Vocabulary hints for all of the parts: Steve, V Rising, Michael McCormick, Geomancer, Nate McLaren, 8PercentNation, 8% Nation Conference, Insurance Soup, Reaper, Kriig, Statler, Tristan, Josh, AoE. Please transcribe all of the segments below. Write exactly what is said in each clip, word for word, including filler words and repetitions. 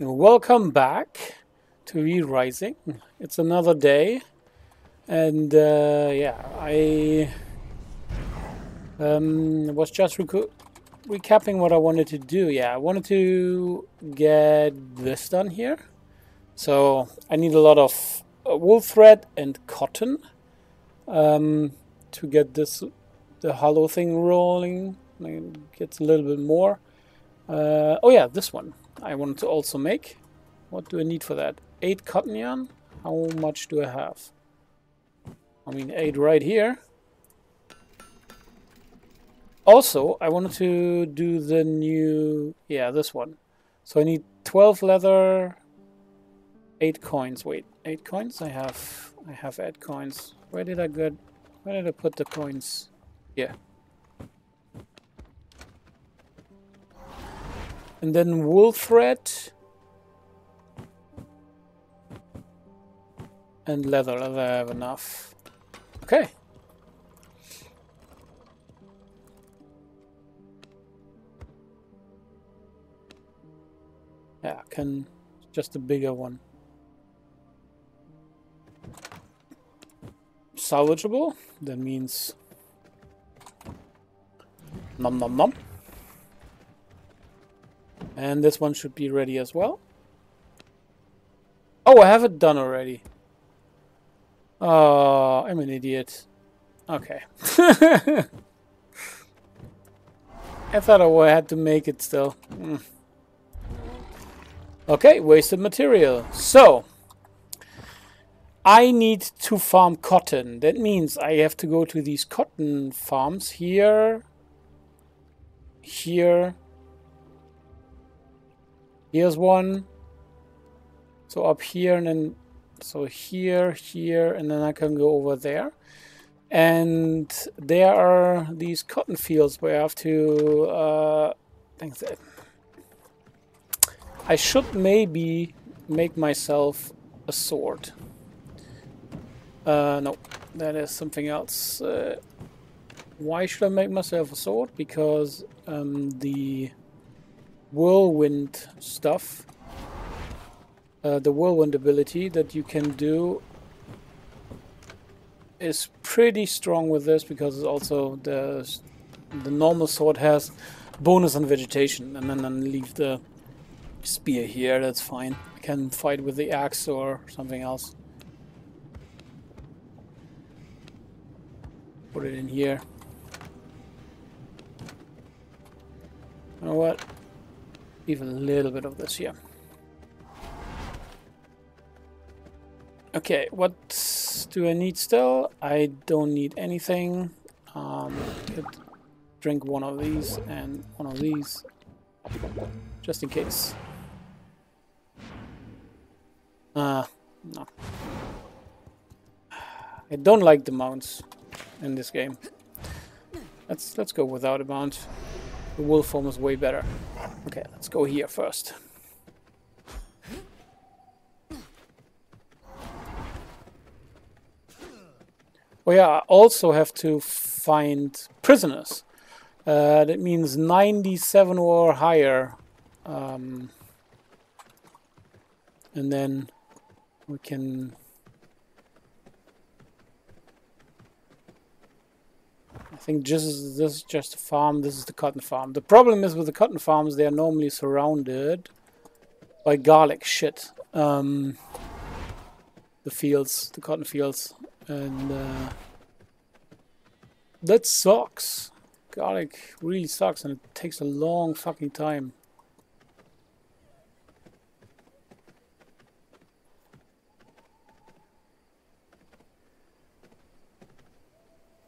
Welcome back to V Rising. It's another day, and uh, yeah, I um, was just reco recapping what I wanted to do. Yeah, I wanted to get this done here. So I need a lot of uh, wool thread and cotton um, to get this the hollow thing rolling. It gets a little bit more. Uh, oh yeah, this one I wanted to also make. What do I need for that? Eight cotton yarn. How much do I have? I mean, eight right here. Also, I wanted to do the new... Yeah, this one. So I need twelve leather, eight coins. Wait, eight coins? I have I have eight coins. Where did I get... Where did I put the coins? Yeah. And then wool thread and leather. Leather I have enough. Okay. Yeah, I can just a bigger one. Salvageable. That means nom nom nom. And this one should be ready as well. Oh, I have it done already. Oh, I'm an idiot. Okay. I thought I had to make it still. Mm. Okay, wasted material. So, I need to farm cotton. That means I have to go to these cotton farms here. Here. Here's one, so up here, and then so here, here, and then I can go over there. And there are these cotton fields where I have to, uh, think that I should maybe make myself a sword. Uh, no, that is something else. Uh, why should I make myself a sword? Because um, the... whirlwind stuff, uh, the whirlwind ability that you can do is pretty strong with this, because it's also the the normal sword has bonus on vegetation, and then, then leave the spear here. That's fine. I can fight with the axe or something else. Put it in here. You know what? Even a little bit of this here. Okay, what do I need still? I don't need anything. Um, could drink one of these and one of these, just in case. Ah, uh, no. I don't like the mounts in this game. Let's let's go without a mount. The wool form is way better. Okay, let's go here first. Oh yeah, I also have to find prisoners. Uh, that means ninety-seven or higher. Um, and then we can... I think this is, this is just a farm. This is the cotton farm. The problem is with the cotton farms, they are normally surrounded by garlic shit. Um, the fields, the cotton fields. And uh, that sucks. Garlic really sucks, and it takes a long fucking time.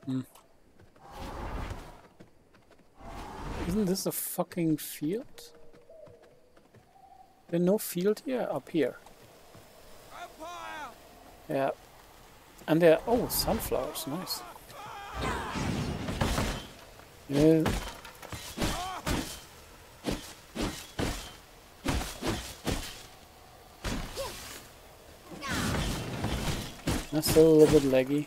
Hmm. Isn't this a fucking field? There's no field here? Up here. Yeah. And there... Oh, sunflowers. Nice. Yeah. That's still a little bit laggy.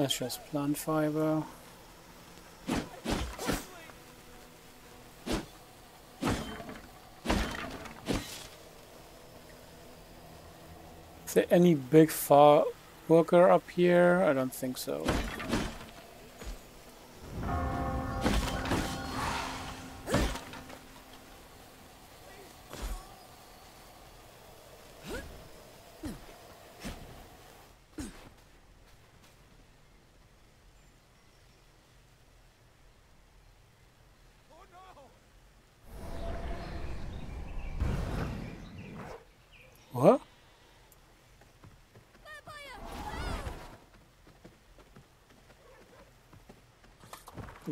That's just plant fiber. Is there any big far worker up here? I don't think so.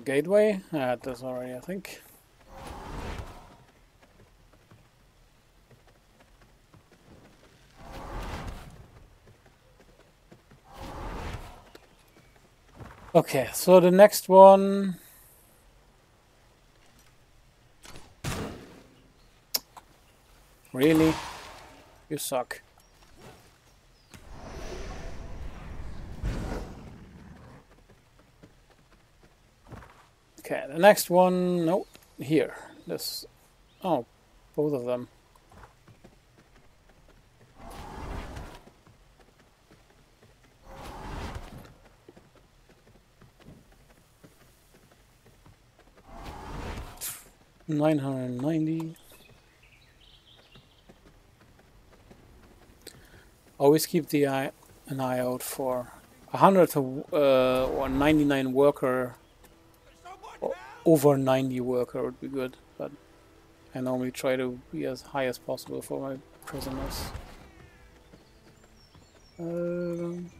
Gateway? I had this already, I think. Okay, so the next one... Really? You suck. Okay, the next one, no, here, this, oh, both of them. nine hundred ninety. Always keep the eye, an eye out for one hundred uh, or ninety-nine worker. Over ninety worker would be good, but I normally try to be as high as possible for my prisoners. Um,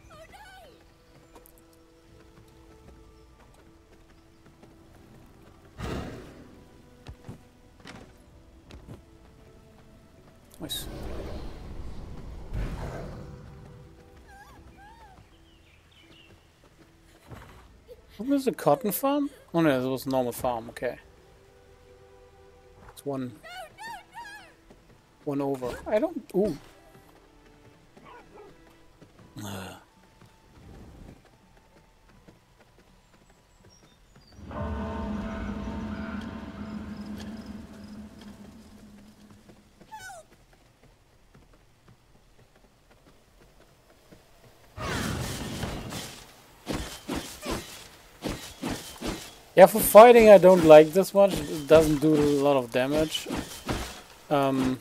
nice. What was the cotton farm? Oh no, it was a normal farm, okay. It's one... One over. I don't... Ooh. Uh. Yeah, for fighting I don't like this much. It doesn't do a lot of damage. Um,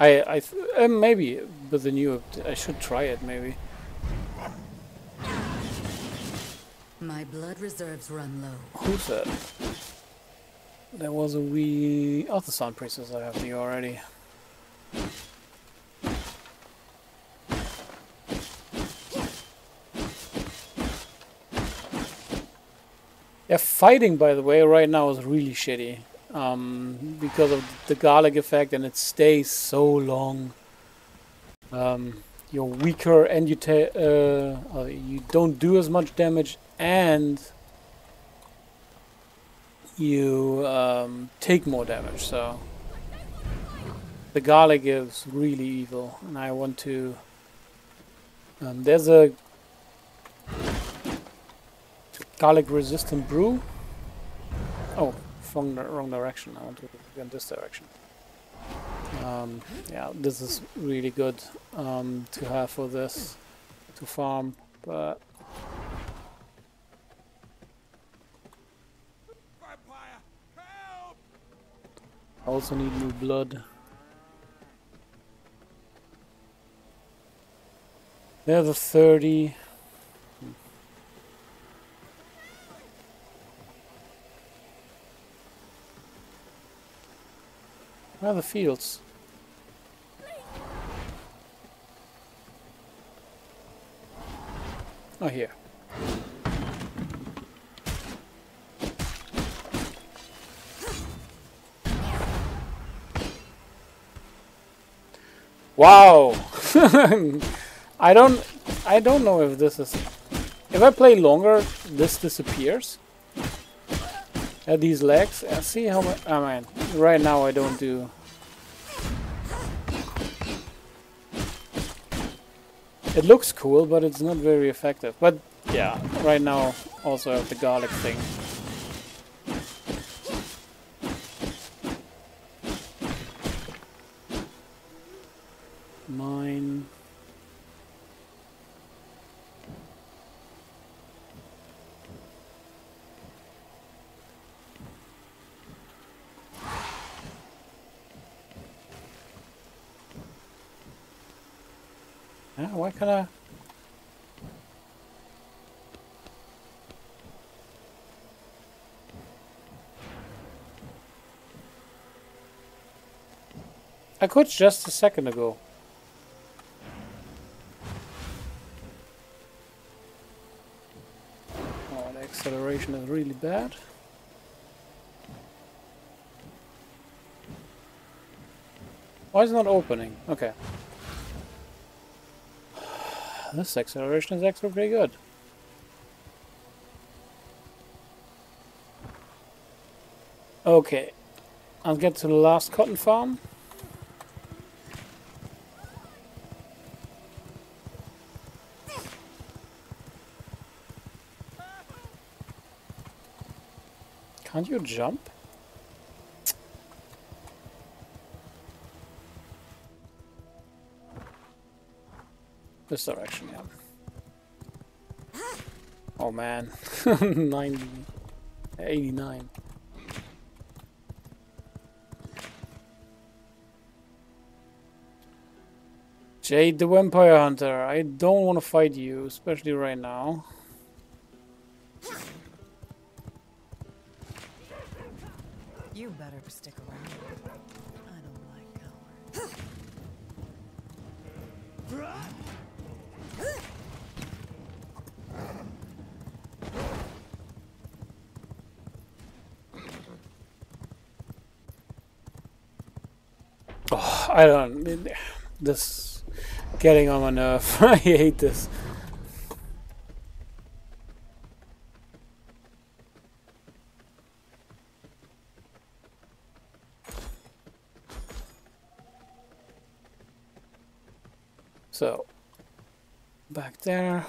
I, I th uh, maybe with the new I should try it maybe. My blood reserves run low. Who said? There was a wee other sound priestess I have here already. Yeah, fighting, by the way, right now is really shitty um, because of the garlic effect, and it stays so long. Um, you're weaker, and you ta uh, uh, you don't do as much damage, and you um, take more damage. So the garlic is really evil, and I want to. Um, there's a. Garlic resistant brew. Oh, from the wrong direction. I want to go in this direction. Um, yeah, this is really good um, to have for this to farm, but I also need new blood. There's a thirty. Where are the fields? Oh, here. Wow! I don't I don't know if this is... If I play longer, this disappears. At these legs, I see how much... Oh man, right now I don't do... It looks cool, but it's not very effective. But yeah, right now also have the garlic thing. Mine. Yeah, why can't I? I could just a second ago. Oh, the acceleration is really bad. Why is it not opening? Okay. This acceleration is actually pretty good. Okay. I'll get to the last cotton farm. Can't you jump? This direction, yeah. Oh man, ninety, eighty-nine. Jade the Vampire Hunter, I don't want to fight you, especially right now. You better stick around. I don't like cowards. Oh, I don't. This getting on my nerve. I hate this. So, back there.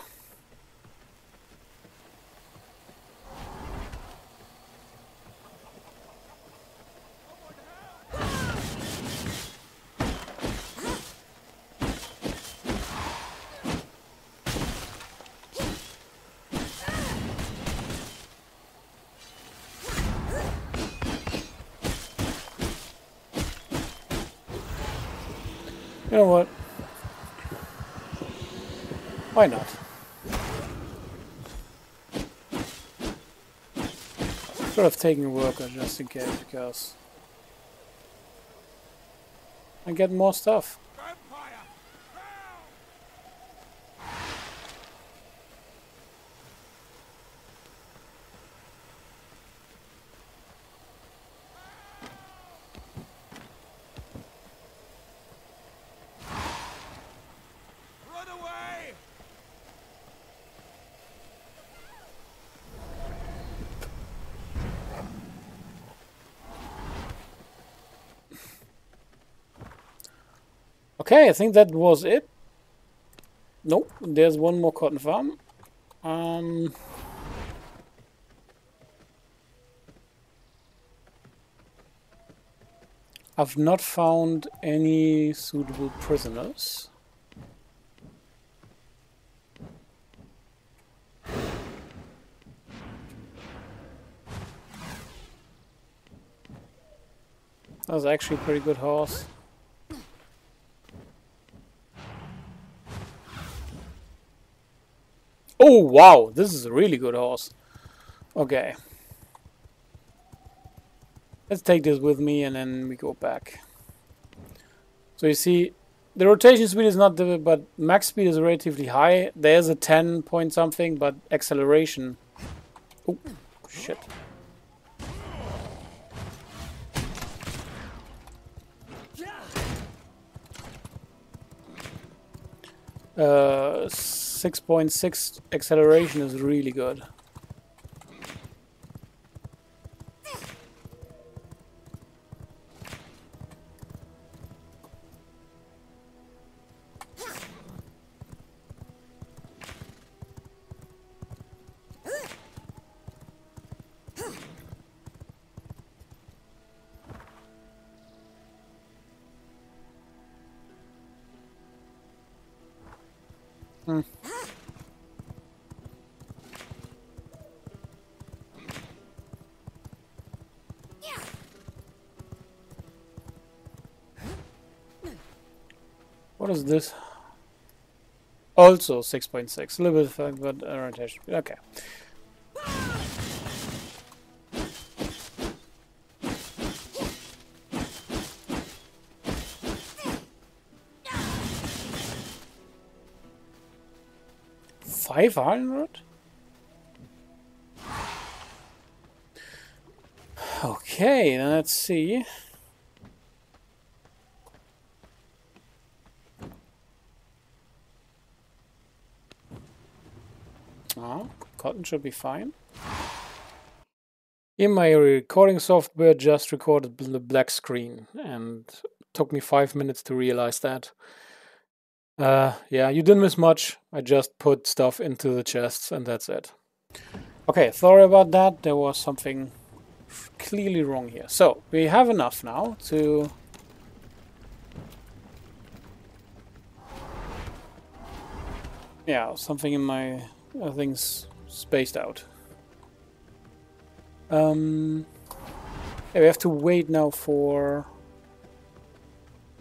You know what? Why not? Should have taken a worker just in case, because I get more stuff. Okay, I think that was it. Nope, there's one more cotton farm. Um, I've not found any suitable prisoners. That was actually a pretty good horse. Oh wow, this is a really good horse. Okay. Let's take this with me and then we go back. So you see, the rotation speed is not the, but max speed is relatively high. There's a ten point something, but acceleration. Oh, shit. Uh, six point six acceleration is really good. Hmm. What is this? Also six point six. A little bit of fun, but orientation. Okay. five hundred? Okay, let's see. Oh, cotton should be fine. In my recording software, just recorded the black screen, and it took me five minutes to realize that. Uh, yeah, you didn't miss much. I just put stuff into the chests, and that's it. Okay, sorry about that. There was something clearly wrong here. So we have enough now to. Yeah, something in my. I think spaced out. Um, yeah, we have to wait now for.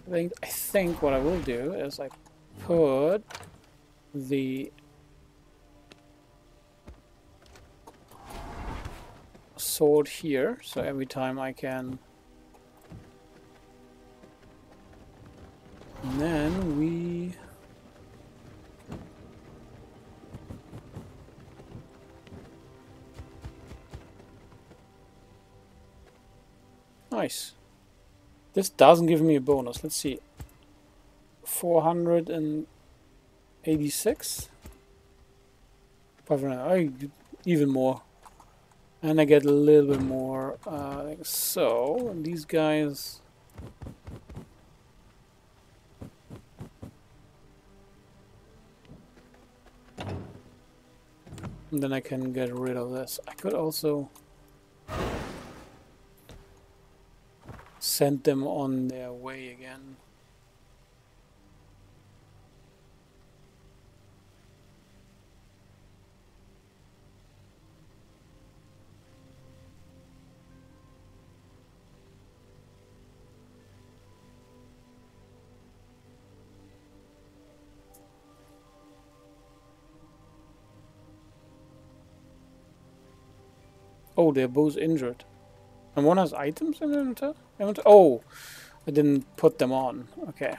I think I think what I will do is I put the sword here, so every time I can. And then we. Nice. This doesn't give me a bonus. Let's see. four hundred eighty-six? I even more. And I get a little bit more. Uh, like so, and these guys. And then I can get rid of this. I could also send them on their way again. Oh, they're both injured. And one has items in their inventory? Oh, I didn't put them on. Okay.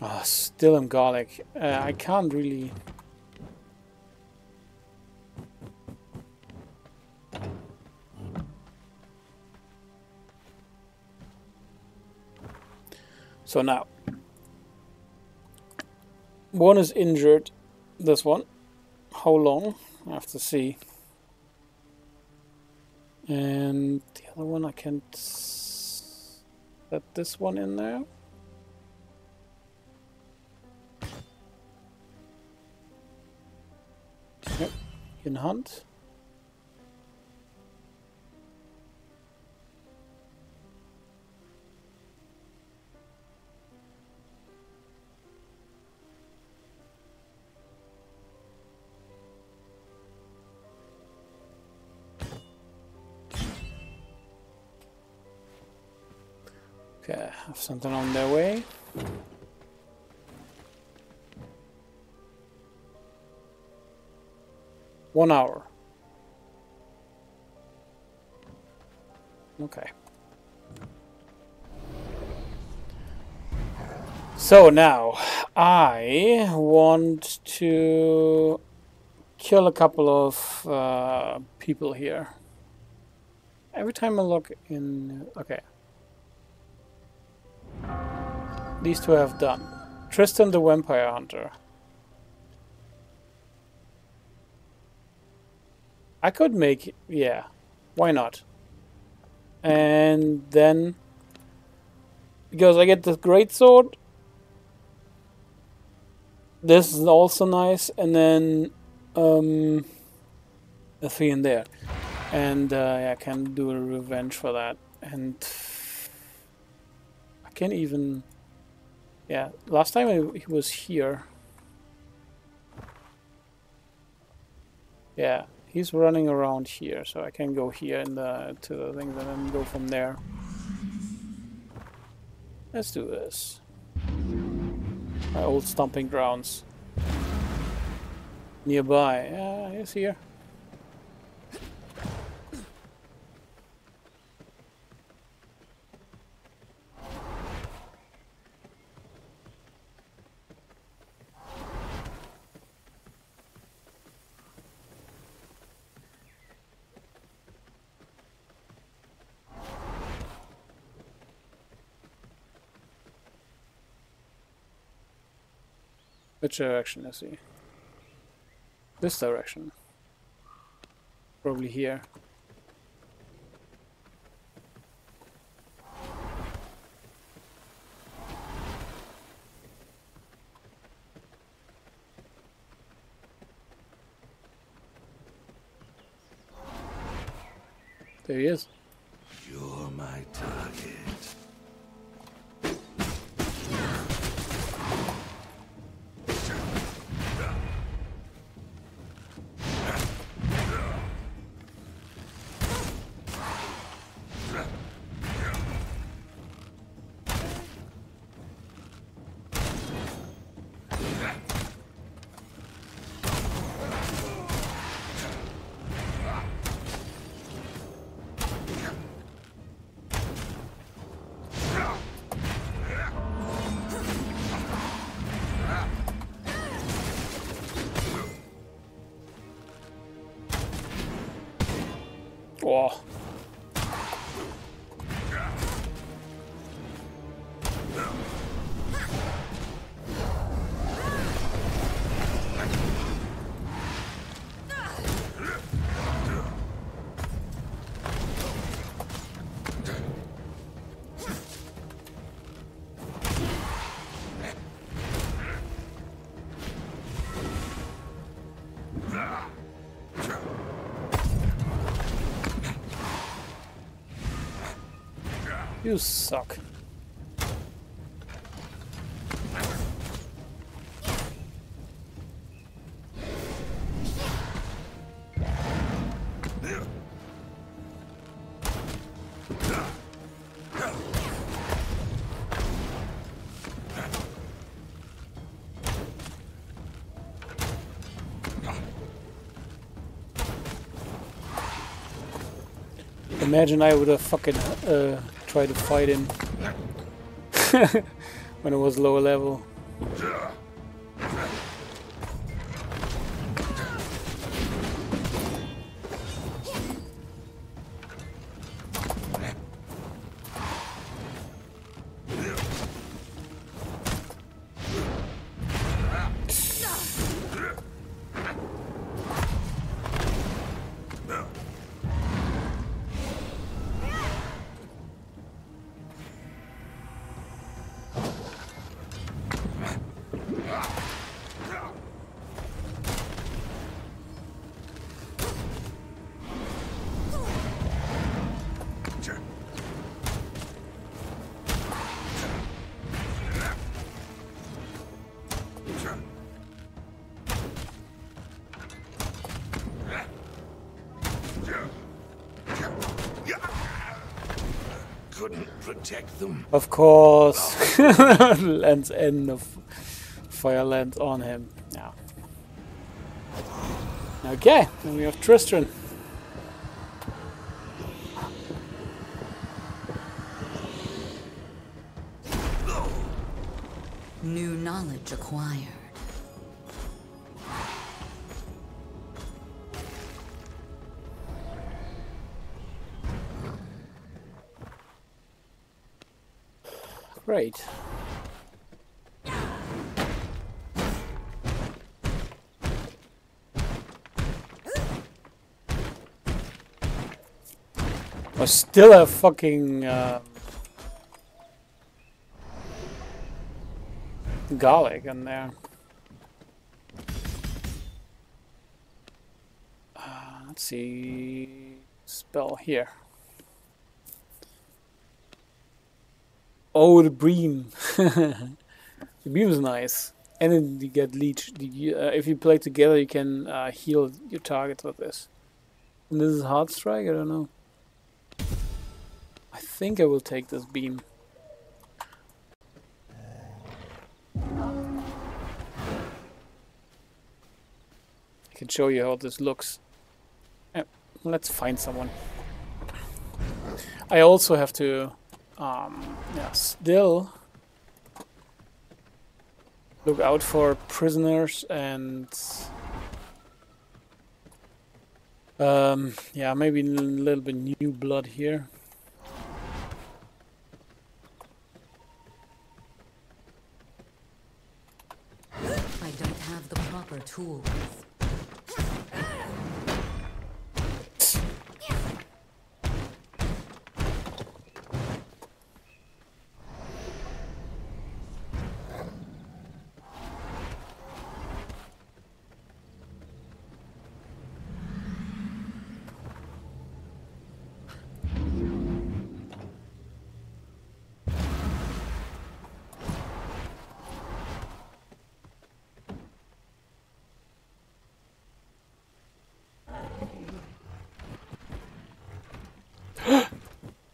Ah, oh, still in garlic. Uh, I can't really. So now, one is injured. This one. How long? I have to see. And the other one, I can't set this one in there. Yep, you can hunt. Okay, have something on their way. One hour. Okay. So now, I want to kill a couple of uh, people here. Every time I look in. Okay. These two have done. Tristan the Vampire Hunter. I could make, yeah, why not? And then, because I get this great sword, this is also nice, and then um, a three in there, and uh, I can do a revenge for that, and I can even. Yeah, last time he was here. Yeah, he's running around here, so I can go here and to the things and then go from there. Let's do this. My old stomping grounds. Nearby. Yeah, he's here. Which direction is he? This direction. Probably here. There he is. You're my target. Wow. You suck. Imagine I would have fucking uh try to fight him when it was lower level. Protect them. Of course, lands end of fire lands on him. Now, okay, then we have Tristan. New knowledge acquired. Right. I still have fucking uh, garlic in there. Uh, let's see. Spell here. Oh, the bream. The beam is nice. And then you get leech. The, uh, if you play together, you can uh, heal your targets with this. And this is hard strike. I don't know. I think I will take this beam. I can show you how this looks. Uh, let's find someone. I also have to, um, yeah, still look out for prisoners and, um, yeah, maybe a little bit new blood here. I don't have the proper tools.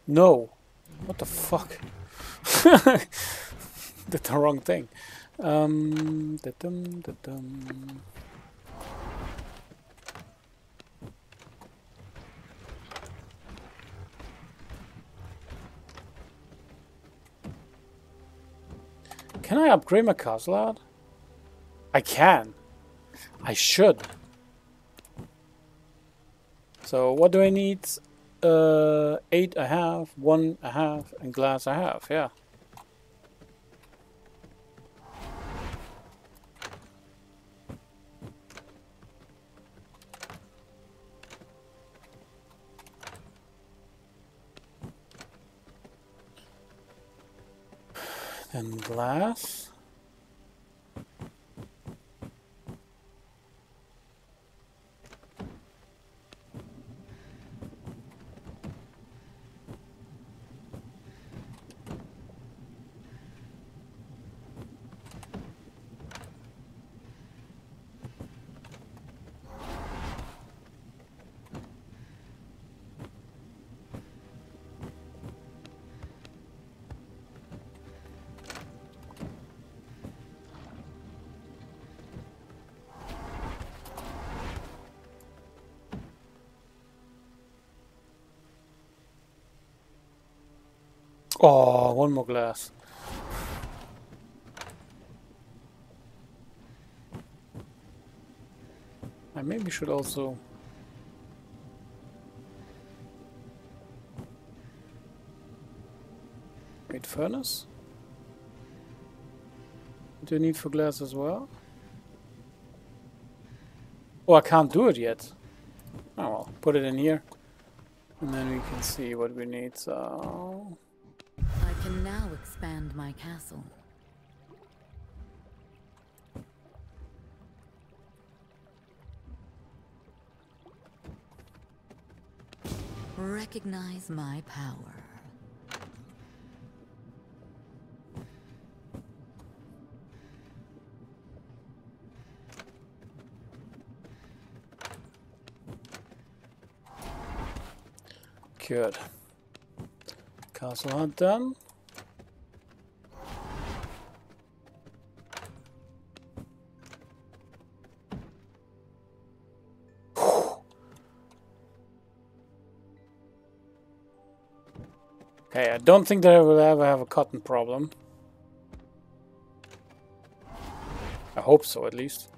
No, what the fuck? Did the wrong thing. Um, da -dum, da -dum. Can I upgrade my castle out? I can. I should. So what do I need? Uh, eight I have, one I have, and glass I have, yeah. And glass. Oh, one more glass. I maybe should also... Wait, furnace? Do you need for glass as well? Oh, I can't do it yet. Oh well, put it in here. And then we can see what we need, so... I can now expand my castle. Recognize my power. Good. Castle hunt done. Okay, I don't think that I will ever have a cotton problem. I hope so, at least.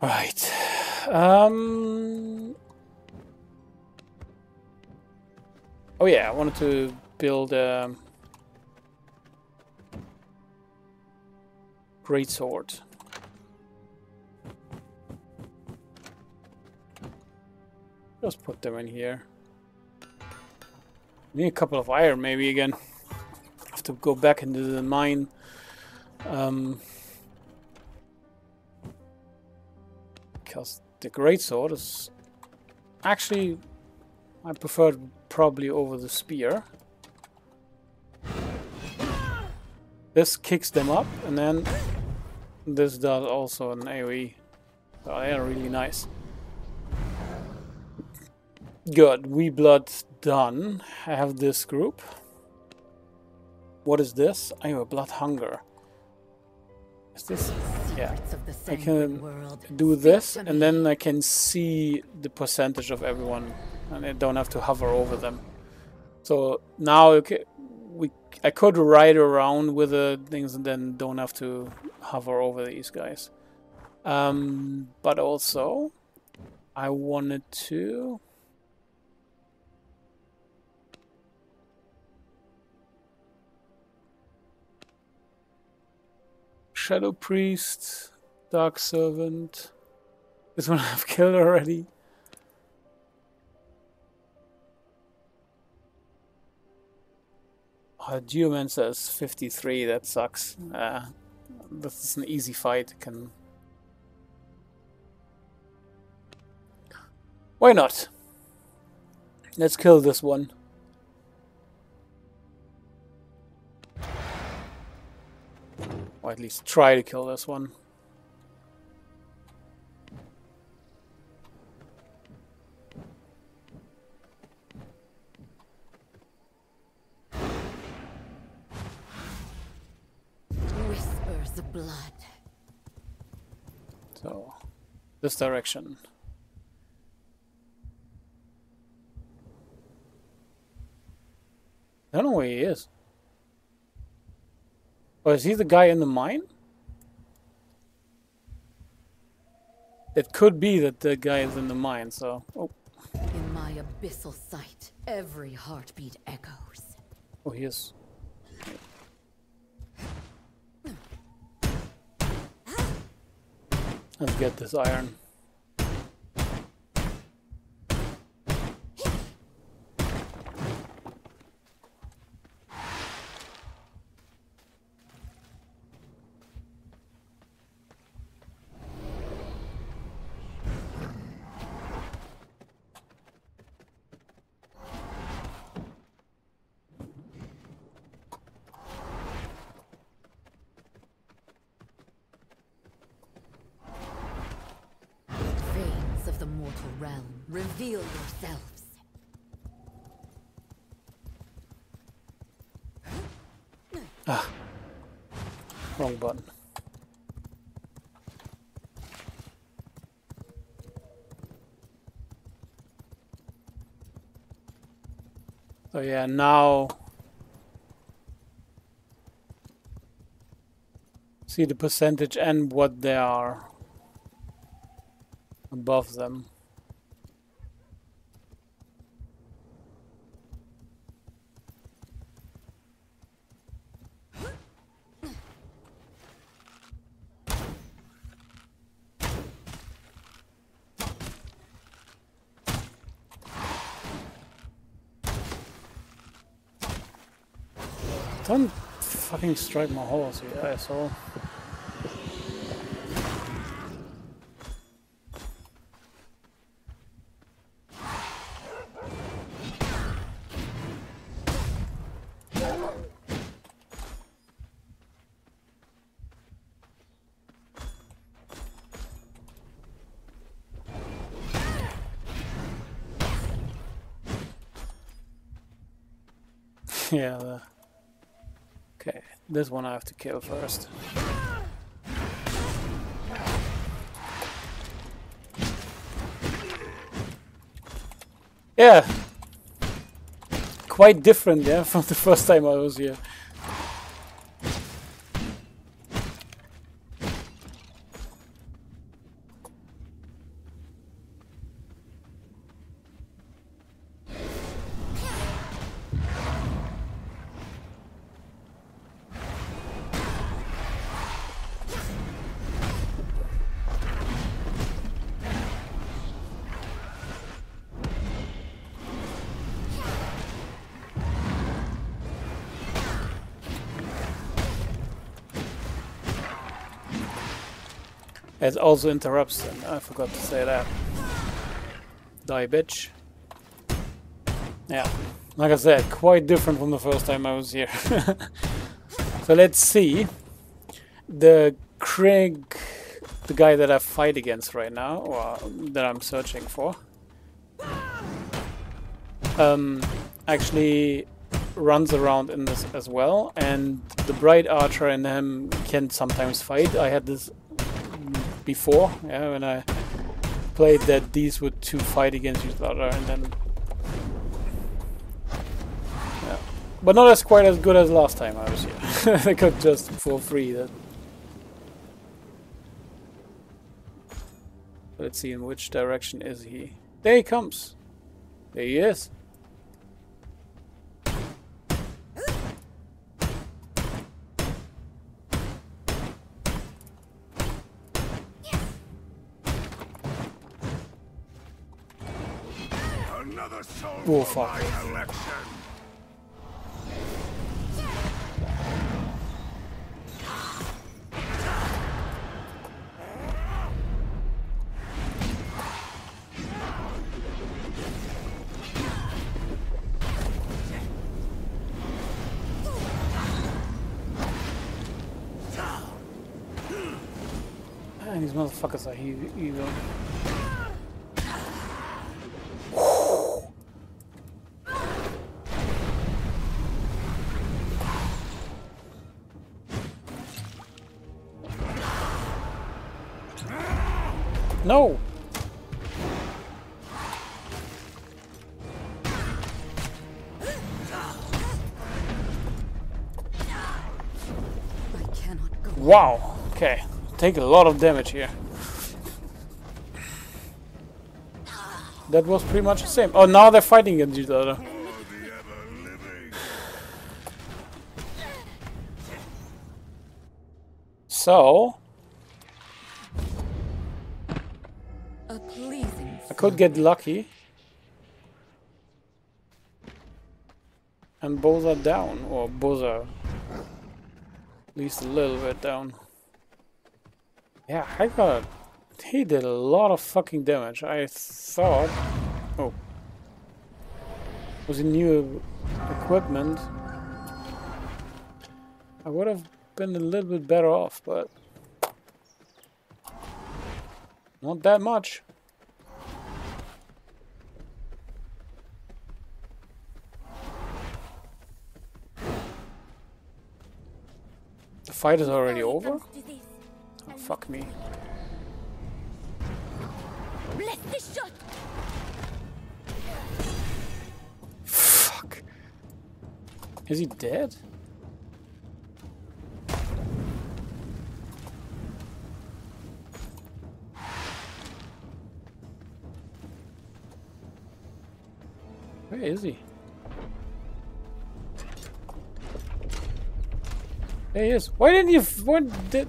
Right. Um... Oh yeah, I wanted to build a greatsword. Just put them in here. Need a couple of iron, maybe again. Have to go back into the mine. Um, because the greatsword is actually I prefer it probably over the spear. This kicks them up, and then this does also an AoE. Oh, they're really nice. Good, we blood done. I have this group. What is this? I have a blood hunger. Is this? Yeah. I can do this, and then I can see the percentage of everyone, and I don't have to hover over them. So now okay, we I could ride around with the things, and then don't have to hover over these guys. Um, but also, I wanted to. Shadow Priest, Dark Servant. This one I've killed already. Oh, Geomancer is fifty-three, that sucks. Uh, this is an easy fight. Can... Why not? Let's kill this one. Or at least try to kill this one. Whispers of blood. So, this direction. I don't know where he is. Oh, is he the guy in the mine? It could be that the guy is in the mine, so... Oh. In my abyssal sight, every heartbeat echoes. Oh, he is. Let's get this iron. Realm, reveal yourselves. Ah, wrong button. So yeah, now see the percentage and what they are above them. Don't fucking strike my horse, you asshole. Yeah, the okay, this one I have to kill first. Yeah, quite different, yeah, from the first time I was here. It also interrupts them. I forgot to say that. Die, bitch. Yeah, like I said, quite different from the first time I was here. So let's see. The Kriig, the guy that I fight against right now, or that I'm searching for, um, actually runs around in this as well, and the Bright Archer and him can sometimes fight. I had this before, yeah, when I played that these would two fight against each other, and then yeah. But not as quite as good as last time I was here. I got just for free that. Let's see, in which direction is he? There he comes. There he is. Oh, fuck. Man, these motherfuckers are evil. No! I cannot go. Wow, okay. Take a lot of damage here. That was pretty much the same. Oh, now they're fighting against each other. So... could get lucky, and both are down, or both are at least a little bit down. Yeah, I got. He did a lot of fucking damage. I thought. Oh, was it new equipment? I would have been a little bit better off, but not that much. The fight is already over? Oh, fuck me. Fuck. Is he dead? Where is he? There he is. Why didn't you? What did?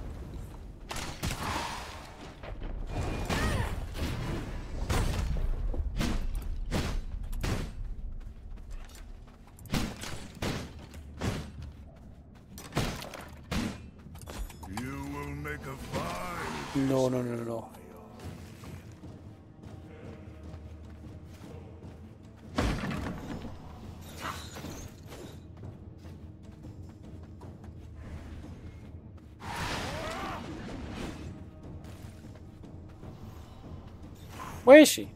You will make a fine. No, no, no, no, no. Where is she?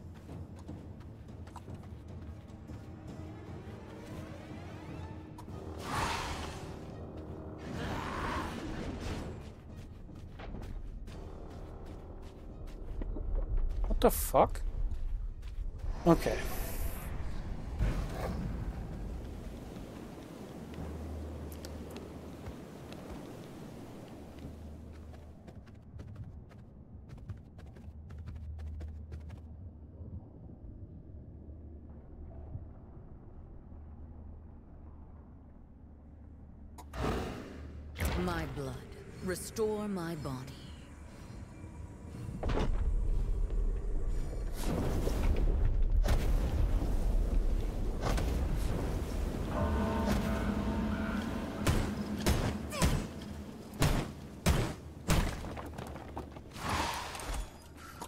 What the fuck? Okay. My blood, restore my body.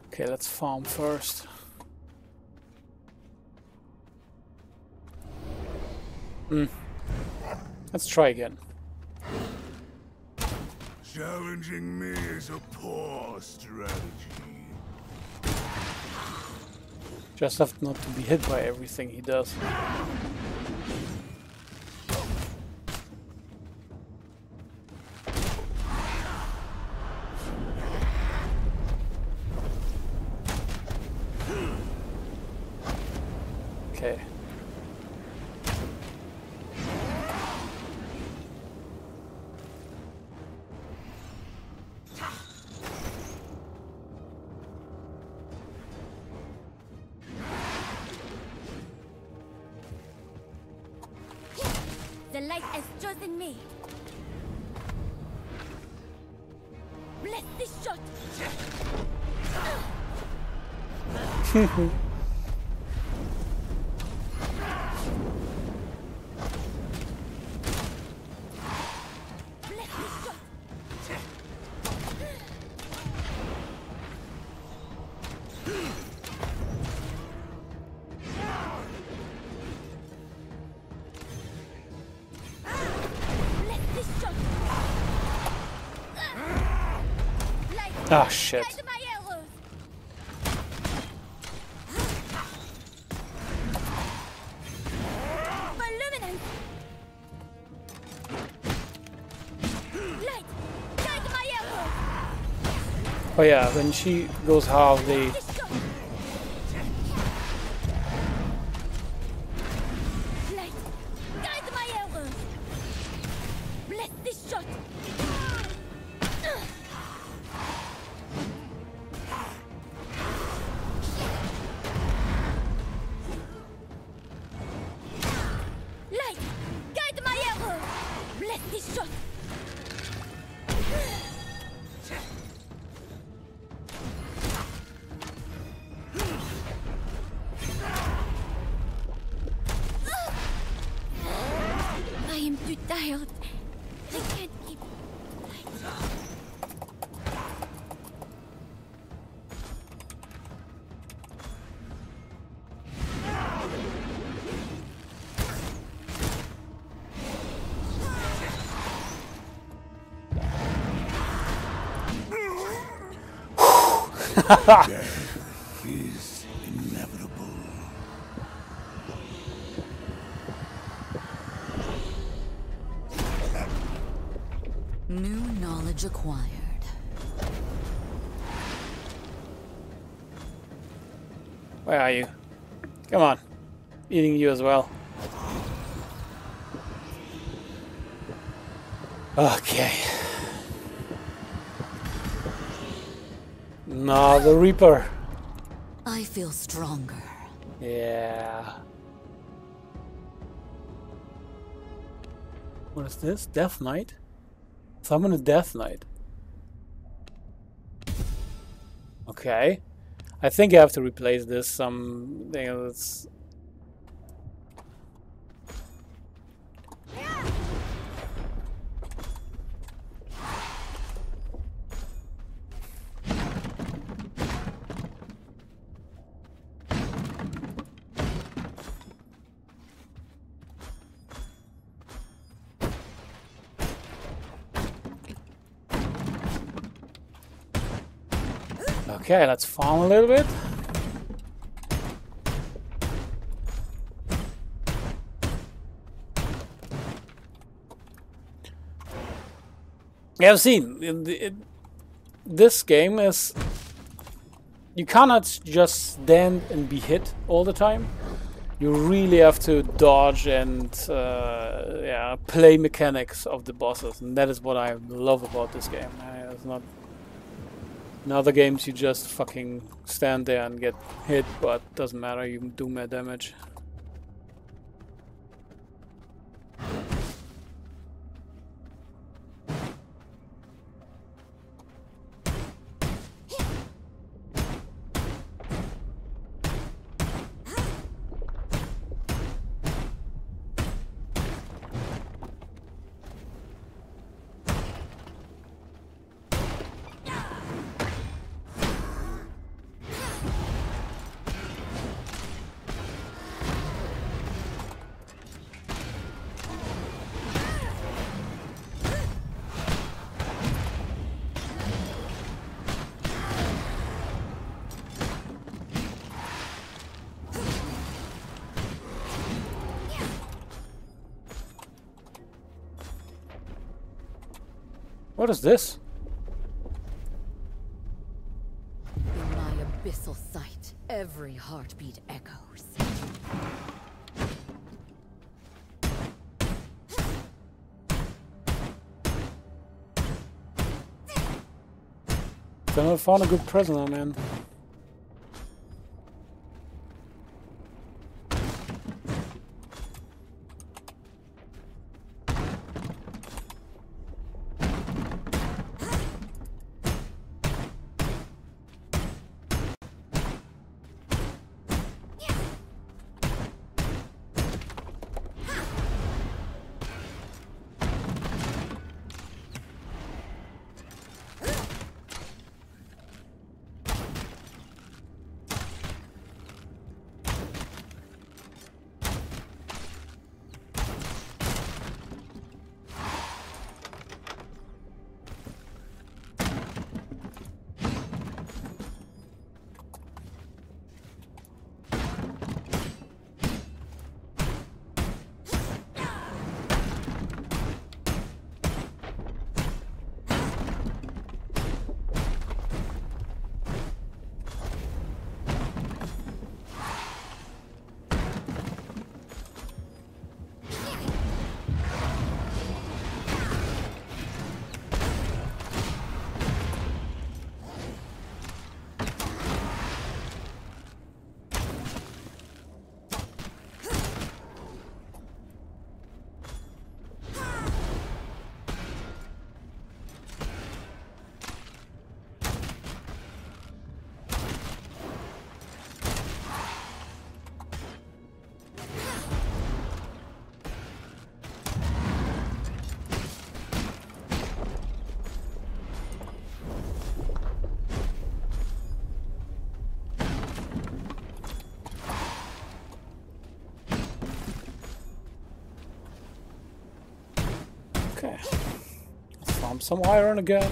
Okay, let's farm first. Hmm. Let's try again. Challenging me is a poor strategy. Just have not to be hit by everything he does. The light has chosen me. Bless this shot. Bless this shot. Ah, oh, shit. Oh yeah, when she goes half the... Death is inevitable. New knowledge acquired. Where are you? Come on. Eating you as well. Okay. No, the Reaper. I feel stronger. Yeah. What is this? Death Knight? Summon a Death Knight. Okay. I think I have to replace this something that's... Okay, let's farm a little bit. Yeah, I've seen it, it, this game is you cannot just stand and be hit all the time. You really have to dodge and uh, yeah, play mechanics of the bosses, and that is what I love about this game. I, it's not. In other games you just fucking stand there and get hit, but doesn't matter, you do more damage. What is this? In my abyssal sight, every heartbeat echoes. Then I found a good prisoner, man. Okay, found some iron again.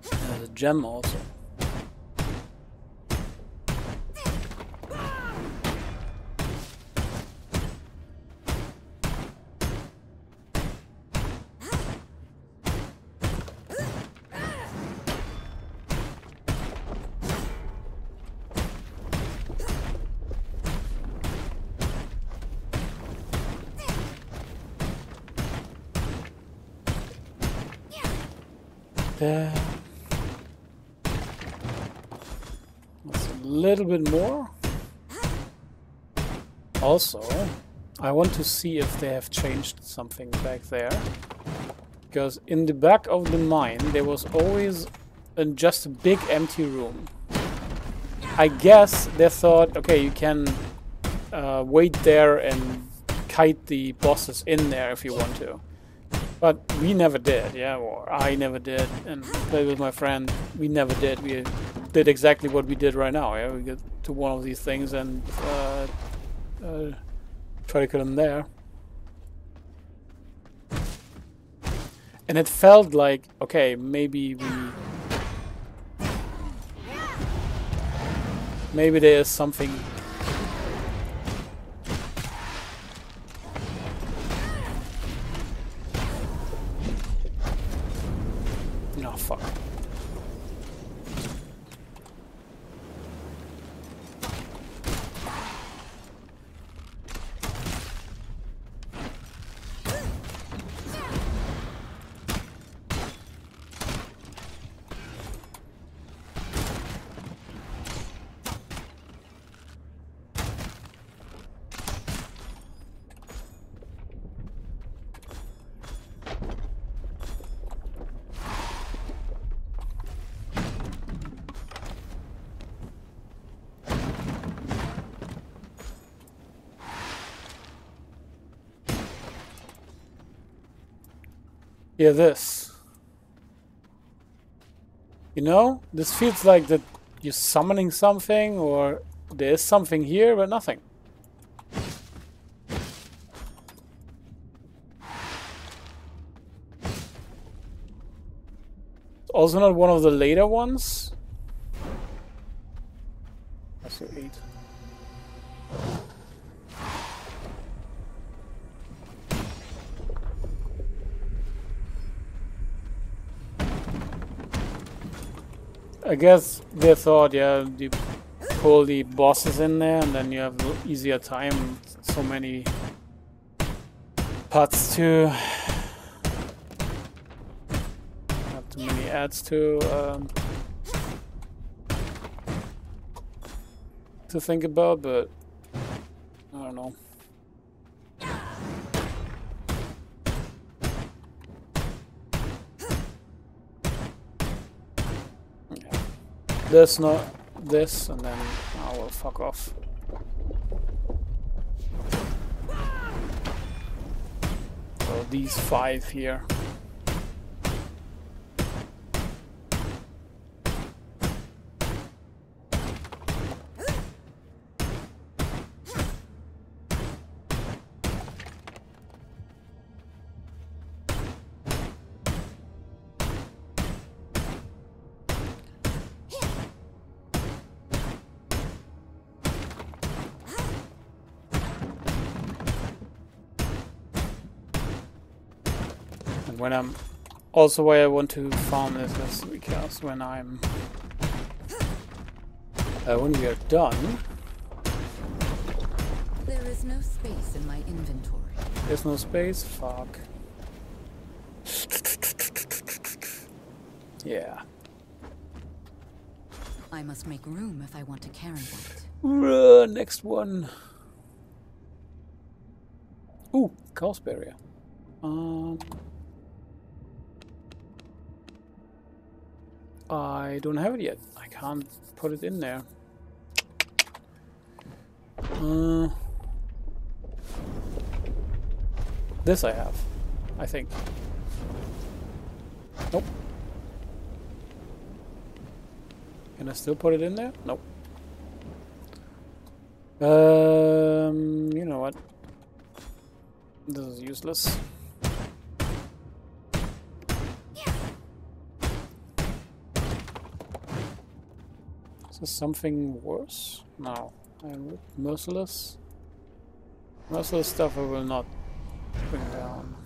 There's a gem also. There. That's a little bit more. Also, I want to see if they have changed something back there. Because in the back of the mine, there was always a, just a big empty room. I guess they thought, okay, you can uh, wait there and kite the bosses in there if you want to. But we never did, yeah, or I never did, and played with my friend, we never did. We did exactly what we did right now, yeah, we get to one of these things and uh, uh, try to kill him there. And it felt like, okay, maybe we... Maybe there is something... Yeah, this. You know, this feels like that you're summoning something, or there is something here, but nothing. Also not one of the later ones. I see eight. I guess they thought, yeah, you pull the bosses in there and then you have an easier time. So many parts to, not too many ads to um, to think about, but I don't know. This, not this, and then I will fuck off. So these five here. When I'm also why I want to farm this is because when I'm uh, when we are done, there is no space in my inventory. There's no space. Fuck. Yeah. I must make room if I want to carry that. Uh, next one. Ooh, Chaos Barrier. Um. I don't have it yet. I can't put it in there. Uh, this I have, I think. Nope. Can I still put it in there? Nope. Um, you know what? This is useless. Is something worse? No. I'm merciless. Merciless stuff I will not bring down.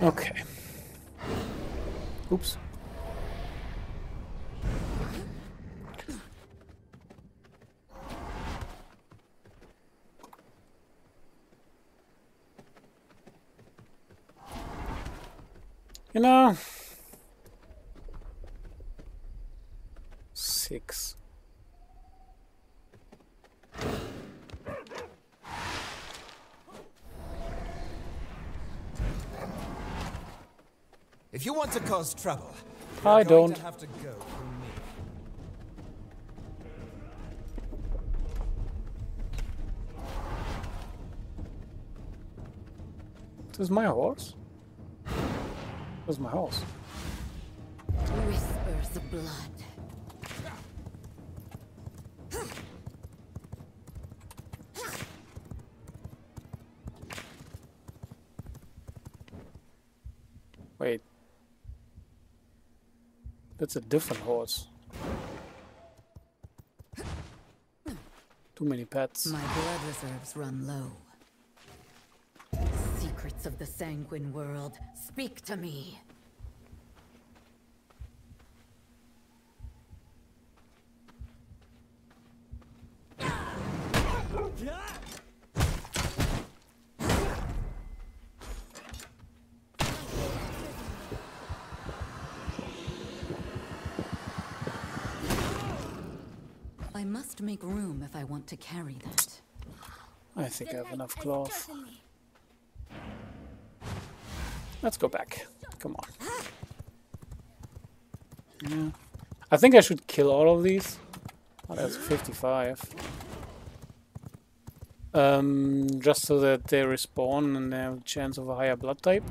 Okay. Oops. You know, six. If you want to cause trouble, you're I going don't to have to go through me. This is my horse. This is my horse. Whispers of blood. That's a different horse. Too many pets. My blood reserves run low. Secrets of the sanguine world, speak to me. I must make room if I want to carry that. I think I have enough cloth. Let's go back. Come on. Yeah. I think I should kill all of these. Oh, that's fifty-five. Um, just so that they respawn and they have a chance of a higher blood type.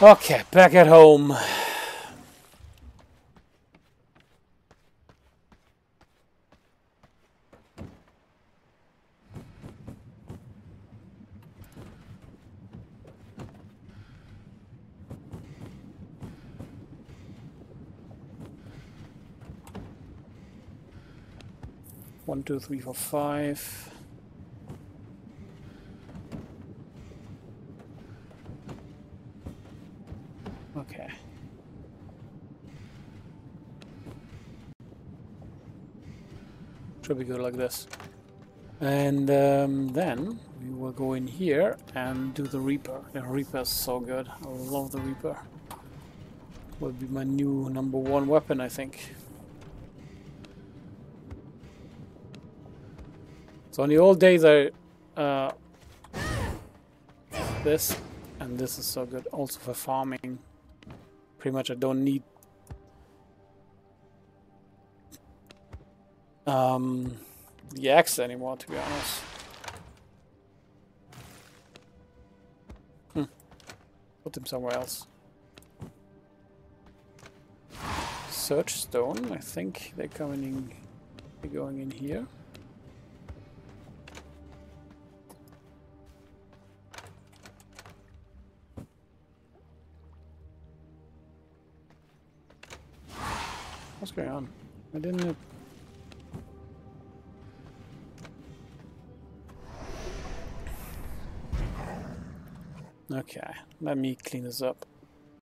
Okay, back at home. One, two, three, four, five. Okay. Should be good like this. And um, then we will go in here and do the Reaper. The Reaper is so good. I love the Reaper. Will be my new number one weapon, I think. So in the old days I uh, this, and this is so good also for farming. Pretty much I don't need um, the axe anymore, to be honest. Hmm. Put them somewhere else. Search stone, I think they're coming in, they're going in here. What's going on? I didn't... Okay, let me clean this up.